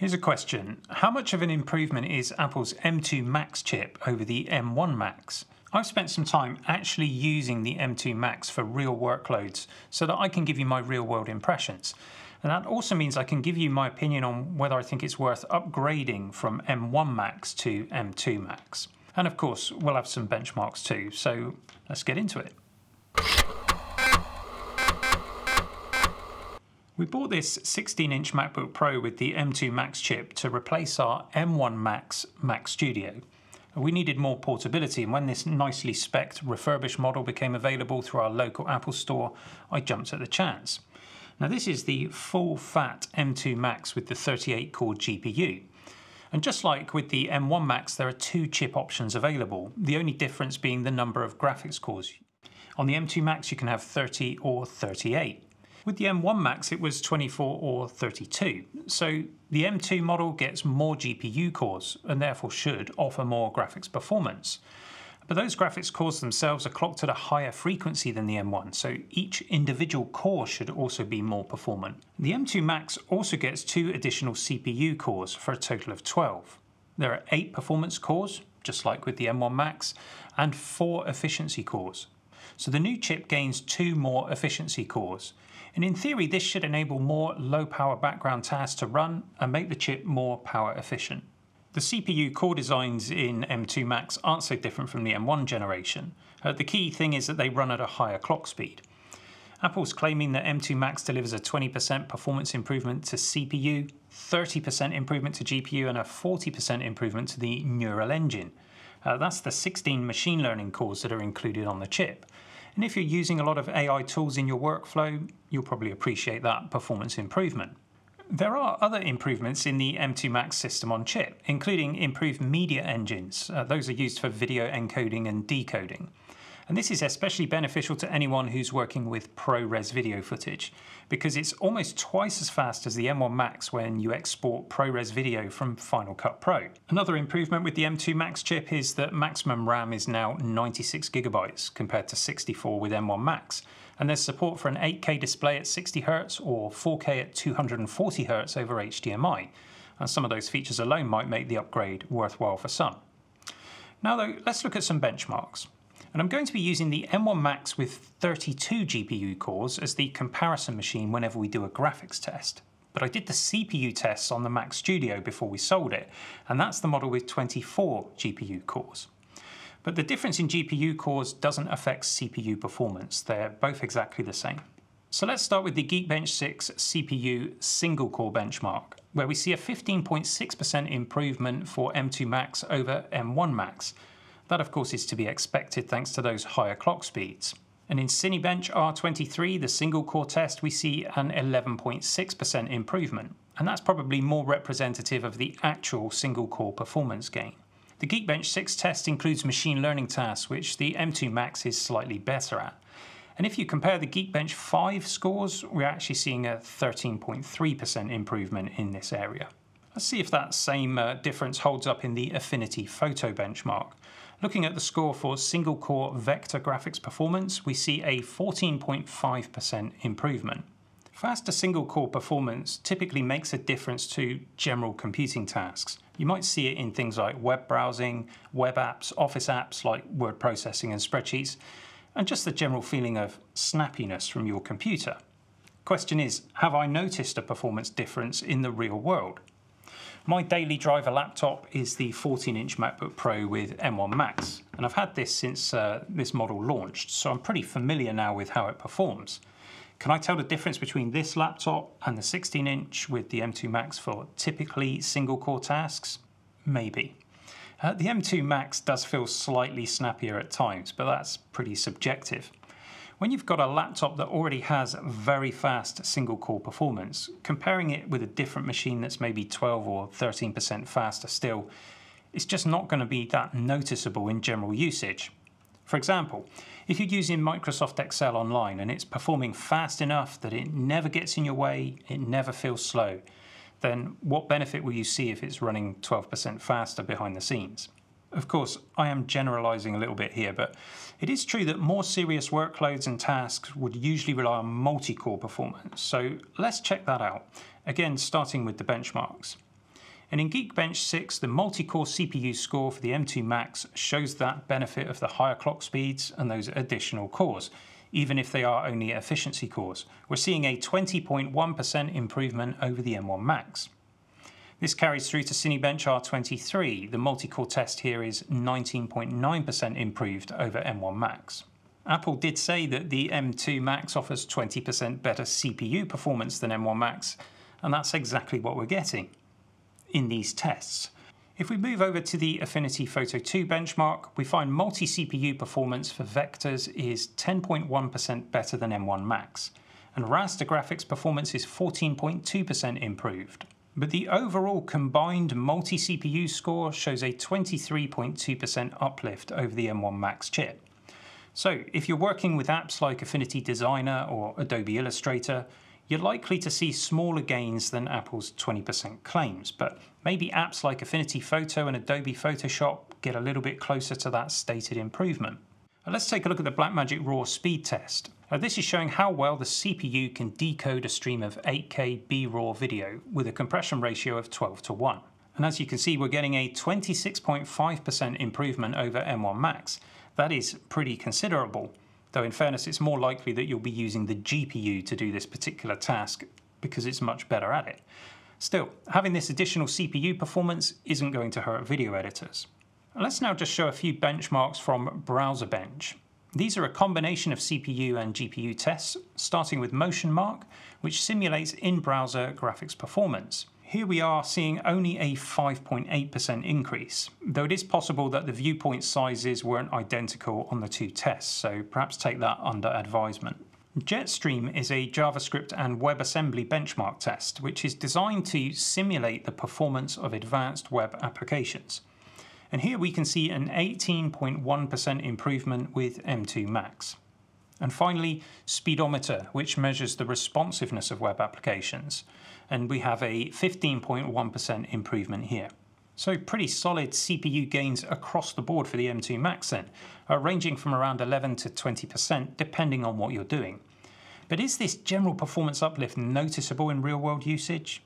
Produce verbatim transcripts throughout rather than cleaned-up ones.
Here's a question. How much of an improvement is Apple's M two Max chip over the M one Max? I've spent some time actually using the M two Max for real workloads so that I can give you my real world impressions. And that also means I can give you my opinion on whether I think it's worth upgrading from M one Max to M two Max. And of course, we'll have some benchmarks too, so let's get into it. We bought this sixteen inch MacBook Pro with the M two Max chip to replace our M one Max Mac Studio. We needed more portability, and when this nicely specced refurbished model became available through our local Apple store, I jumped at the chance. Now this is the full fat M two Max with the thirty-eight core G P U. And just like with the M one Max, there are two chip options available, the only difference being the number of graphics cores. On the M two Max you can have thirty or thirty-eight. With the M one Max it was twenty-four or thirty-two, so the M two model gets more G P U cores and therefore should offer more graphics performance. But those graphics cores themselves are clocked at a higher frequency than the M one, so each individual core should also be more performant. The M two Max also gets two additional C P U cores for a total of twelve. There are eight performance cores, just like with the M one Max, and four efficiency cores. So the new chip gains two more efficiency cores. And in theory, this should enable more low-power background tasks to run and make the chip more power efficient. The C P U core designs in M two Max aren't so different from the M one generation. Uh, the key thing is that they run at a higher clock speed. Apple's claiming that M two Max delivers a twenty percent performance improvement to C P U, thirty percent improvement to G P U, and a forty percent improvement to the neural engine. Uh, that's the sixteen machine learning cores that are included on the chip. And if you're using a lot of A I tools in your workflow, you'll probably appreciate that performance improvement. There are other improvements in the M two Max system on chip, including improved media engines. Uh, those are used for video encoding and decoding. And this is especially beneficial to anyone who's working with ProRes video footage, because it's almost twice as fast as the M one Max when you export ProRes video from Final Cut Pro. Another improvement with the M two Max chip is that maximum RAM is now ninety-six gigabytes compared to sixty-four with M one Max, and there's support for an eight K display at sixty hertz or four K at two hundred forty hertz over H D M I, and some of those features alone might make the upgrade worthwhile for some. Now though, let's look at some benchmarks. And I'm going to be using the M one Max with thirty-two G P U cores as the comparison machine whenever we do a graphics test. But I did the C P U tests on the Mac Studio before we sold it, and that's the model with twenty-four G P U cores. But the difference in G P U cores doesn't affect C P U performance. They're both exactly the same. So let's start with the Geekbench six C P U single core benchmark, where we see a fifteen point six percent improvement for M two Max over M one Max. That of course is to be expected thanks to those higher clock speeds. And in Cinebench R twenty-three, the single core test, we see an eleven point six percent improvement. And that's probably more representative of the actual single core performance gain. The Geekbench six test includes machine learning tasks, which the M two Max is slightly better at. And if you compare the Geekbench five scores, we're actually seeing a thirteen point three percent improvement in this area. Let's see if that same uh, difference holds up in the Affinity Photo benchmark. Looking at the score for single core vector graphics performance, we see a fourteen point five percent improvement. Faster single core performance typically makes a difference to general computing tasks. You might see it in things like web browsing, web apps, office apps like word processing and spreadsheets, and just the general feeling of snappiness from your computer. Question is, have I noticed a performance difference in the real world? My daily driver laptop is the fourteen inch MacBook Pro with M one Max, and I've had this since uh, this model launched, so I'm pretty familiar now with how it performs. Can I tell the difference between this laptop and the sixteen inch with the M two Max for typically single core tasks? Maybe. Uh, the M two Max does feel slightly snappier at times, but that's pretty subjective. When you've got a laptop that already has very fast single core performance, comparing it with a different machine that's maybe twelve or thirteen percent faster still, it's just not going to be that noticeable in general usage. For example, if you're using Microsoft Excel online and it's performing fast enough that it never gets in your way, it never feels slow, then what benefit will you see if it's running twelve percent faster behind the scenes? Of course, I am generalizing a little bit here, but it is true that more serious workloads and tasks would usually rely on multi-core performance, so let's check that out. Again, starting with the benchmarks. And in Geekbench six, the multi-core C P U score for the M two Max shows that benefit of the higher clock speeds and those additional cores, even if they are only efficiency cores. We're seeing a twenty point one percent improvement over the M one Max. This carries through to Cinebench R twenty-three. The multi-core test here is nineteen point nine percent improved over M one Max. Apple did say that the M two Max offers twenty percent better C P U performance than M one Max, and that's exactly what we're getting in these tests. If we move over to the Affinity Photo two benchmark, we find multi-C P U performance for vectors is ten point one percent better than M one Max, and raster graphics performance is fourteen point two percent improved. But the overall combined multi-C P U score shows a twenty-three point two percent uplift over the M one Max chip. So if you're working with apps like Affinity Designer or Adobe Illustrator, you're likely to see smaller gains than Apple's twenty percent claims, but maybe apps like Affinity Photo and Adobe Photoshop get a little bit closer to that stated improvement. Now let's take a look at the Blackmagic RAW speed test. Now this is showing how well the C P U can decode a stream of eight K B RAW video with a compression ratio of twelve to one. And as you can see, we're getting a twenty-six point five percent improvement over M one Max. That is pretty considerable, though in fairness it's more likely that you'll be using the G P U to do this particular task because it's much better at it. Still, having this additional C P U performance isn't going to hurt video editors. Let's now just show a few benchmarks from BrowserBench. These are a combination of C P U and G P U tests, starting with MotionMark, which simulates in-browser graphics performance. Here we are seeing only a five point eight percent increase, though it is possible that the viewpoint sizes weren't identical on the two tests, so perhaps take that under advisement. JetStream is a JavaScript and WebAssembly benchmark test, which is designed to simulate the performance of advanced web applications. And here we can see an eighteen point one percent improvement with M two Max. And finally, Speedometer, which measures the responsiveness of web applications. And we have a fifteen point one percent improvement here. So pretty solid C P U gains across the board for the M two Max then, uh, ranging from around eleven to twenty percent depending on what you're doing. But is this general performance uplift noticeable in real-world usage?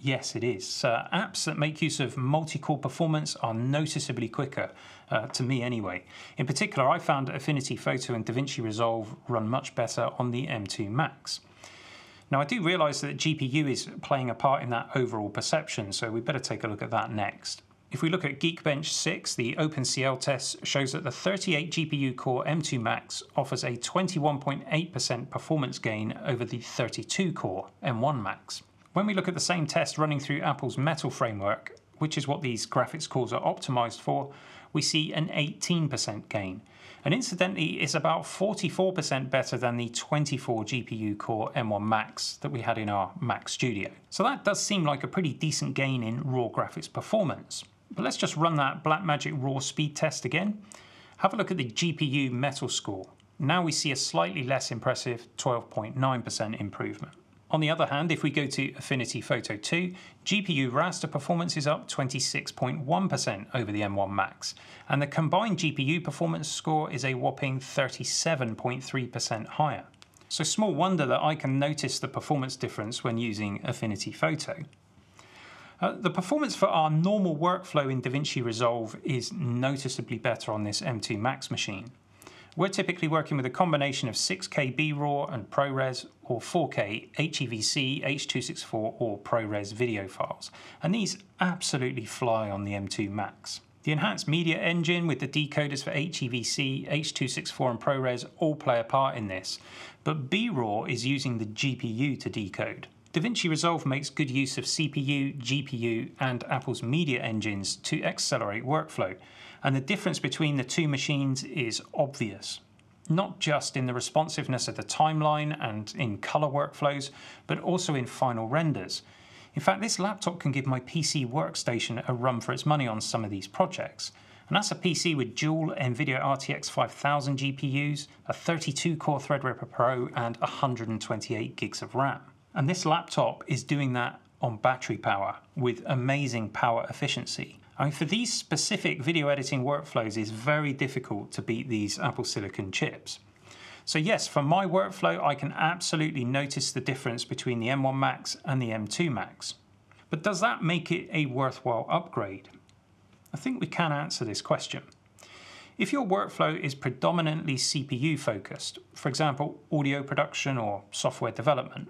Yes, it is. Uh, apps that make use of multi-core performance are noticeably quicker, uh, to me anyway. In particular, I found Affinity Photo and DaVinci Resolve run much better on the M two Max. Now, I do realise that G P U is playing a part in that overall perception, so we better take a look at that next. If we look at Geekbench six, the OpenCL test shows that the thirty-eight G P U core M two Max offers a twenty-one point eight percent performance gain over the thirty-two core M one Max. When we look at the same test running through Apple's Metal framework, which is what these graphics cores are optimized for, we see an eighteen percent gain. And incidentally, it's about forty-four percent better than the twenty-four G P U core M one Max that we had in our Mac Studio. So that does seem like a pretty decent gain in raw graphics performance. But let's just run that Blackmagic RAW speed test again. Have a look at the G P U Metal score. Now we see a slightly less impressive twelve point nine percent improvement. On the other hand, if we go to Affinity Photo two, G P U raster performance is up twenty-six point one percent over the M one Max, and the combined G P U performance score is a whopping thirty-seven point three percent higher. So small wonder that I can notice the performance difference when using Affinity Photo. Uh, the performance for our normal workflow in DaVinci Resolve is noticeably better on this M two Max machine. We're typically working with a combination of six K B RAW and ProRes or four K H E V C, H two sixty-four or ProRes video files, and these absolutely fly on the M two Max. The enhanced media engine with the decoders for H E V C, H two sixty-four and ProRes all play a part in this, but B RAW is using the G P U to decode. DaVinci Resolve makes good use of C P U, G P U and Apple's media engines to accelerate workflow. And the difference between the two machines is obvious, not just in the responsiveness of the timeline and in color workflows, but also in final renders. In fact, this laptop can give my P C workstation a run for its money on some of these projects. And that's a P C with dual NVIDIA R T X five thousand G P Us, a thirty-two core Threadripper Pro and one hundred twenty-eight gigs of RAM. And this laptop is doing that on battery power with amazing power efficiency. I mean, for these specific video editing workflows, it's very difficult to beat these Apple silicon chips. So yes, for my workflow, I can absolutely notice the difference between the M one Max and the M two Max. But does that make it a worthwhile upgrade? I think we can answer this question. If your workflow is predominantly C P U focused, for example, audio production or software development,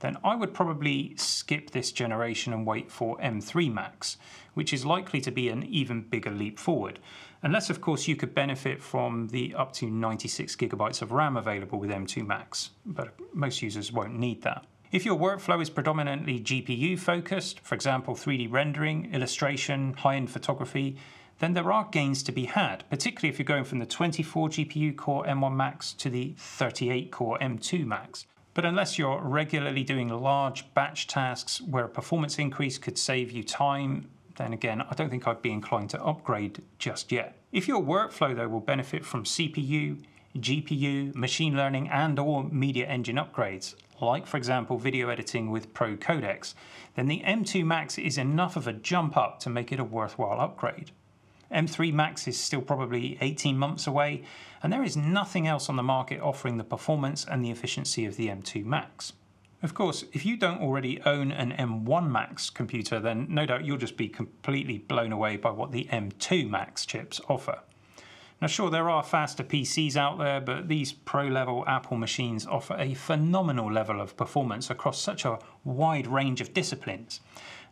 then I would probably skip this generation and wait for M three Max, which is likely to be an even bigger leap forward. Unless, of course, you could benefit from the up to ninety-six gigabytes of RAM available with M two Max, but most users won't need that. If your workflow is predominantly G P U focused, for example, three D rendering, illustration, high-end photography, then there are gains to be had, particularly if you're going from the twenty-four G P U core M one Max to the thirty-eight core M two Max. But unless you're regularly doing large batch tasks where a performance increase could save you time, then again, I don't think I'd be inclined to upgrade just yet. If your workflow, though, will benefit from C P U, G P U, machine learning, and or media engine upgrades, like, for example, video editing with Pro Codecs, then the M two Max is enough of a jump up to make it a worthwhile upgrade. M three Max is still probably eighteen months away, and there is nothing else on the market offering the performance and the efficiency of the M two Max. Of course, if you don't already own an M one Max computer, then no doubt you'll just be completely blown away by what the M two Max chips offer. Now sure, there are faster P Cs out there, but these pro-level Apple machines offer a phenomenal level of performance across such a wide range of disciplines.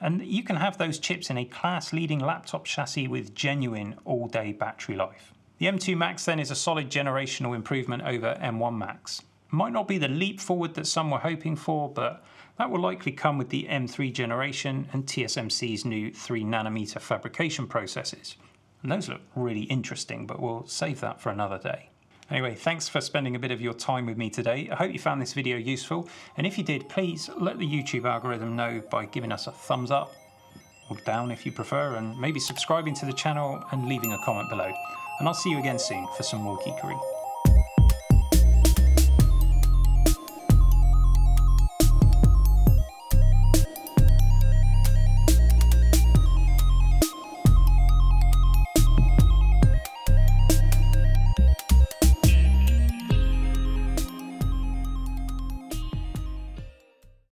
And you can have those chips in a class-leading laptop chassis with genuine all-day battery life. The M two Max then is a solid generational improvement over M one Max. Might not be the leap forward that some were hoping for, but that will likely come with the M three generation and T S M C's new three nanometer fabrication processes. And those look really interesting, but we'll save that for another day. Anyway, thanks for spending a bit of your time with me today. I hope you found this video useful, and if you did, please let the YouTube algorithm know by giving us a thumbs up, or down if you prefer, and maybe subscribing to the channel and leaving a comment below. And I'll see you again soon for some more geekery.